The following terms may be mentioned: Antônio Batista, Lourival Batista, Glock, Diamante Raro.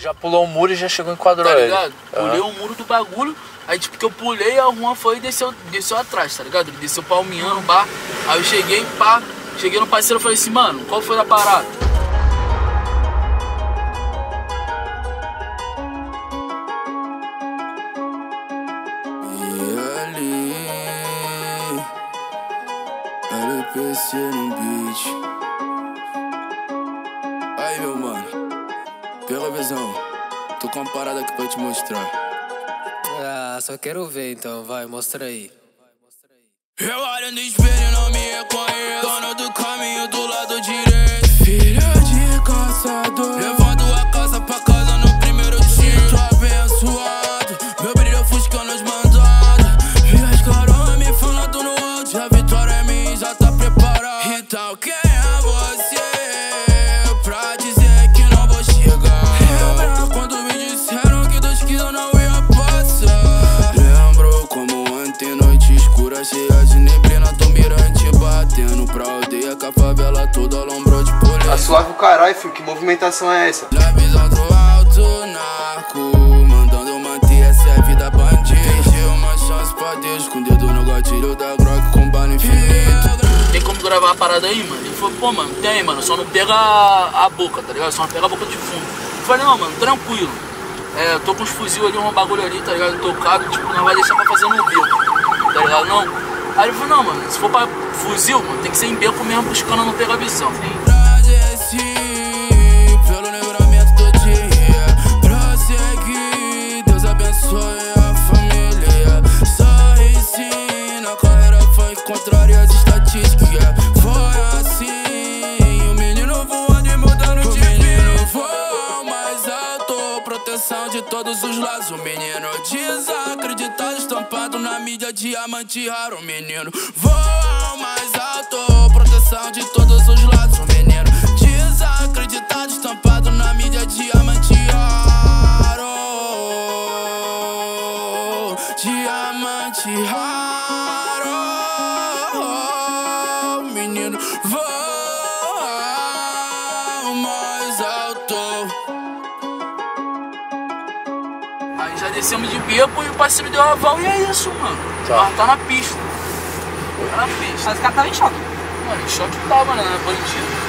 Já pulou o muro e já chegou e enquadrou ele. Tá ligado? Ele. Pulei o muro do bagulho. Aí tipo que eu pulei, a Juan foi e desceu atrás, tá ligado? Ele desceu palmeando, pá. Aí eu cheguei, pá. Cheguei no parceiro e falei assim, mano, qual foi a parada? E ali era PC no beat. Aí meu mano, pega a visão, tô com uma parada aqui pra te mostrar. Ah, só quero ver então, vai, mostra aí. Eu olho no espelho e não me reconheço. Dono do caminho do lado direito. Filho de caçador. Levando a casa pra casa no primeiro tiro. Tô abençoado, meu brilho ofuscando os mandados. E as caronas me falando no áudio. A vitória é minha, já tá preparada. Então quem é você pra dizer que não vou chegar? Lembra quando me disseram que 2 quilos não ia passar? Lembro como ontem, noite escura, cheia. Tá suave o caralho, filho, que movimentação é essa? Na visão do alto, narco, mandando manter essa vida bandida. Deixei uma chance pra Deus, com o dedo no gatilho da grog, com bala infinita. Tem como gravar a parada aí, mano? Ele falou, pô, mano, tem, mano, só não pega a boca, tá ligado? Só não pega a boca de fundo. Eu falei, não, mano, tranquilo. É, tô com os fuzil ali, um bagulho ali, tá ligado? Tocado, tipo, não vai deixar pra fazer no beco, tá ligado? Não. Aí ele falou, não, mano, se for pra fuzil, mano, tem que ser em beco mesmo, buscando não pegar a visão. Agradeci pelo livramento do dia. Prosseguir, Deus abençoe a família. Só ensina, a carreira foi contrária às estatísticas. Foi assim, o menino voando e mudando de vida. O menino voa mais alto, proteção de todos os lados. O menino desacreditado, estampado na mídia, diamante raro. O menino voa mais alto, proteção de todos os lados. O menino desacreditado, estampado na mídia, diamante raro. Diamante raro. O menino voa mais alto. Aí já descemos de beco e o parceiro deu um aval e é isso, mano. Nós tá na pista. Tá na pista. Mas o cara tava em choque. Mano, em choque tava, né? Bandido.